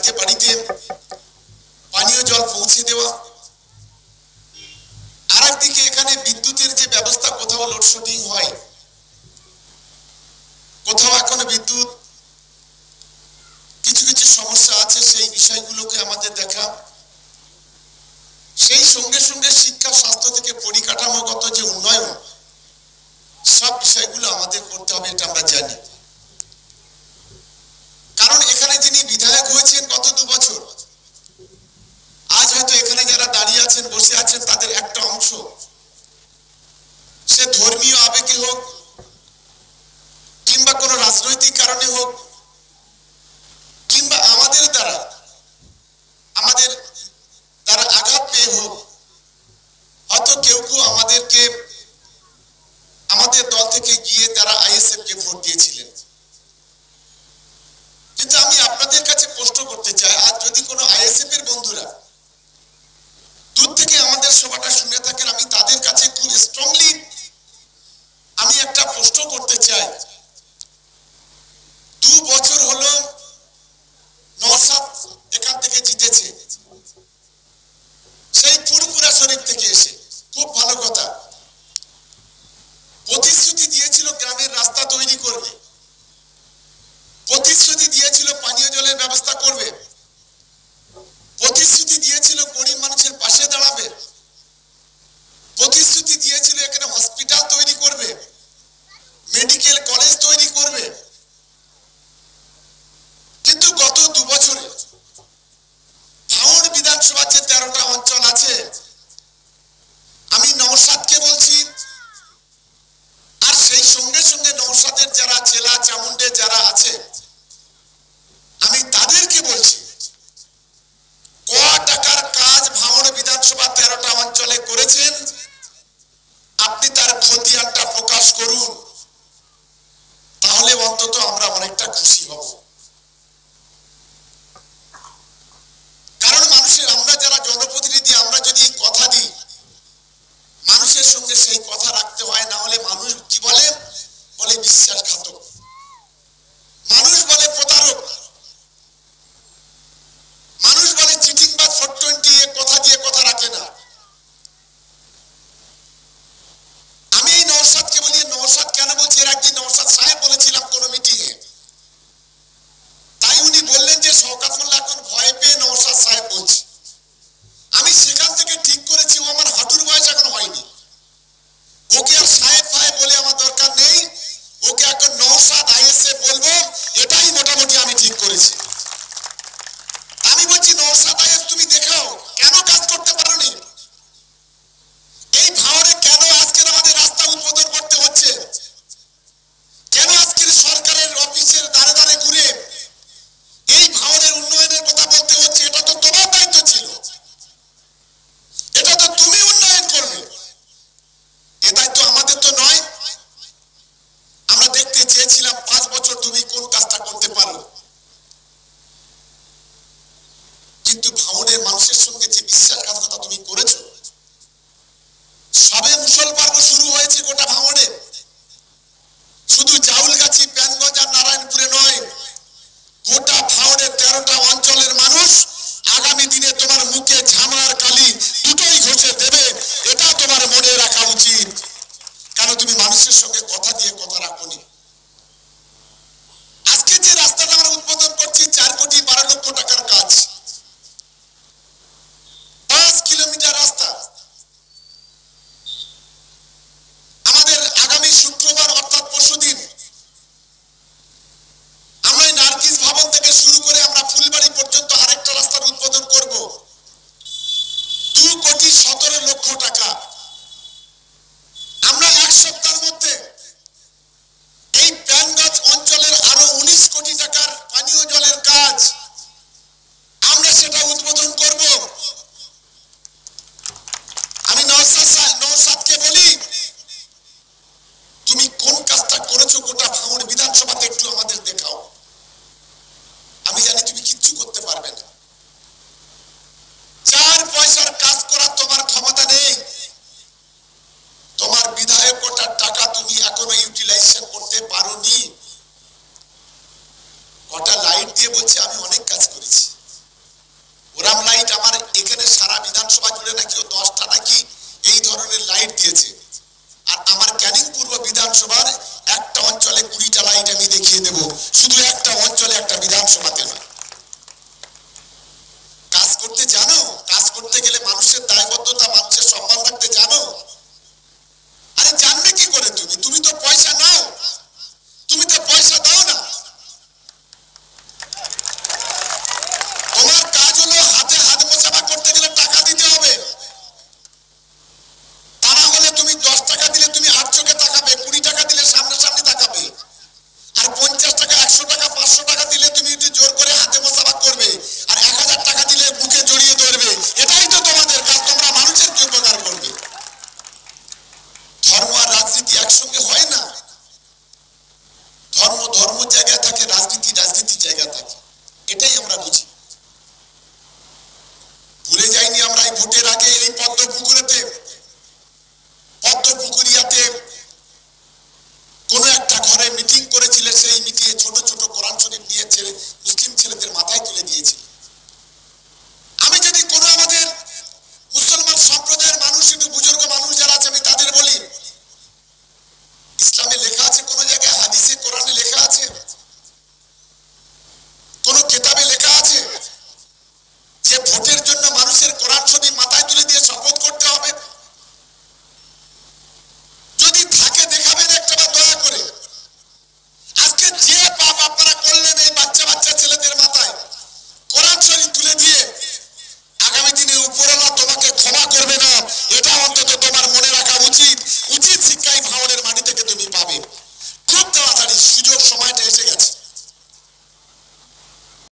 রাজ্যে বাড়িতে পানীয় জল পৌঁছে দেওয়া। আরেকদিকে এখানে বিদ্যুতের যে ব্যবস্থা, কোথাও লোডশেডিং হয়, কোথাও এখনো বিদ্যুৎ কিছু কিছু সমস্যা আছে, সেই বিষয়গুলোকে আমাদের দেখা। সেই সঙ্গে সঙ্গে শিক্ষা স্বাস্থ্য থেকে পরিকাঠামোগত যে উন্নয়ন, সব বিষয়গুলো আমাদের করতে হবে, এটা আমরা জানি। কারণ এখানে যিনি বিধায়ক হয়েছেন গত 2 বছর, আজ হয়তো এখানে যারা দাঁড়িয়ে আছেন বসে আছেন তাদের একটা অংশ, সে ধর্মীয় আবেগে হোক কিংবা কোনো রাজনৈতিক কারণে হোক কিংবা আমাদের দ্বারা আঘাত পেয়ে হোক, হয়তো কেউ কেউ আমাদের দল থেকে গিয়ে তারা আইএসএফ কে ভোট দিয়েছিলেন। কিন্তু আমি আপনাদের কাছে প্রশ্ন করতে চাই, আজ যদি কোনো আইএসএফ এর বন্ধুরা দূর থেকে আমাদের সভাটা শুনে থাকেন, আমি তাদের কাছে খুব স্ট্রংলি আমি একটা প্রশ্ন করতে চাই। 2 বছর হলো নওশাদ এখান থেকে জিতেছে, সেই পুরপুরা শরীফ থেকে এসে, খুব ভালো কথা, প্রতিশ্রুতি দিয়েছিল গ্রামের রাস্তা তৈরি করবে, প্রতিশ্রুতি দিয়েছিল পানীয় জলের ব্যবস্থা করবে, প্রতিশ্রুতি দিয়েছিল গরিব মানুষের পাশে দাঁড়াবে, প্রতিশ্রুতি দিয়েছিল এখানে হসপিটাল তৈরি করবে, মেডিকেল কলেজ তৈরি করবে। কিন্তু গত 2 বছরে ভাঙড় বিধানসভার যে 13টা অঞ্চল আছে, আমি নওশাদকে বলছি, আর সেই সঙ্গে সঙ্গে নওশাদের যারা চেলা চামুন্ডে যারা আছে, আমি তাদেরকে বলছি, ক টাকার কাজ ভাঙড় বিধানসভা 13টা অঞ্চলে করেছেন, আপনি তার খতিয়ানটা প্রকাশ করুন, তাহলে অন্তত আমরা অনেকটা খুশি হব। কারণ মানুষের, আমরা যারা জনপ্রতিনিধি, আমরা যদি কথা দিই মানুষের সঙ্গে, সেই কথা রাখতে হয়, না হলে মানুষ কি বলে, বলে বিশ্বাসঘাতক, মানুষ বলে প্রতারক, মানুষ বলে চিটিংবাজ, 420, কথা দিয়ে কথা রাখে না। আমি এই নওশাদকে বলি, নওশাদ কেন বলছি, এর আগে নওশাদ সাহেব বলেছিলাম কোন মিটিং এ, তাই উনি বললেন যে শওকাত মোল্লা এখন ভয় পেয়ে নওশাদ সাহেব বলছে। আমি সেখান থেকে ঠিক করেছি, ও আমার হাঁটুর বয়স এখন হয়নি, ওকে আর সাহেব ভাই বলে আমার দরকার নেই, ওকে এখন নওশাদ আইএসএ বলবো, এটাই মোটামুটি আমি ঠিক করেছি। আমি বলছি নওশাদ আইএস, তুমি দেখাও কেন কাজ করতে পারোনি, এই ভাঙড়ে কেন আজকের আমাদের রাস্তা উদ্বোধন করতে হচ্ছে, কেন আজকের সরকারের অফিসের দ্বারে দ্বারে ঘুরে এই ভাঙড়ের উন্নয়নের কথা বলতে হচ্ছে, এটা তো তোমার দায়িত্ব ছিল, এটা তো তুমি উন্নয়ন করবে, এ দায়িত্ব আমাদের তো নয়। আমরা দেখতে চেয়েছিলাম 5 বছর তুমি কোন কাজটা করতে পারো। কিন্তু ভাঙড়ের মানুষের সঙ্গে যে বিশ্বাসঘাতকতা তুমি করেছো, সবে মুসল পর্ব শুরু হয়েছে গোটা ভাঙড়ে, শুধু জাউলগাছি, প্যানগঞ্জ আর নারায়ণপুরে নয়, গোটা ভাঙড়ের 13টা অঞ্চলের মানুষ আগামী দিনে তোমার মুখে ঝামার কালি দুটোই ঘষে দেবে, এটা তোমার মনে রাখা উচিত। কারণ তুমি মানুষের সঙ্গে কথা দিয়ে কথা রাখোনি। আজকে যে রাস্তাটা আমরা উদ্বোধন করছি, 4 কোটি 12 লক্ষ টাকার কাজ, 5 কিলোমিটার রাস্তা। আমাদের আগামী শুক্রবার অর্থাৎ পরশুদিন আমরা নার্গিস ভবন থেকে শুরু করে আমরা ফুলবাড়ি পর্যন্ত আরেকটা রাস্তার উদ্বোধন করব, 2 কোটি 17 লক্ষ টাকা। আমরা 1 সপ্তাহের মধ্যে এই প্যানগঞ্জ অঞ্চলের আরো 19 কোটি টাকার পানীয় জলের কাজ আমরা সেটা উদ্বোধন করব। আমি নওশাদকে বলি, তুমি কোন কাজটা করেছো গোটা ভাঙড় বিধানসভাতে, একটু আমাদের দেখাও। আমি জানি তুমি কিচ্ছু করতে পারবে না, 4 পয়সার কাজ করার তোমার ক্ষমতা নেই, তোমার বিধায়কতার টাকা তুমি এখনো ইউটিলাইজেশন করতে পারোনি। কটা লাইট দিয়ে বলছি, আমি অনেক কাজ করেছি। विधानसभा जुड़े ना कि 10टा ना कि এই ধরনের লাইট দিয়েছে আর আমার ক্যানিং পূর্ব বিধানসভার একটা অঞ্চলে 20টা লাইট আমি দেখিয়ে দেব শুধু একটা অঞ্চলে একটা বিধানসভাতে না কাজ করতে জানো কাজ করতে গেলে মানুষের দায়বদ্ধতা মানুষের সম্মান রাখতে জানো আরে জানবে কি করে তুমি তুমি তো পয়সা নাও তুমি তো পয়সা দাও না তোমার কাজ হলো হাতে হাত মোছাবা করতে গেলে টাকা দিতে হবে समय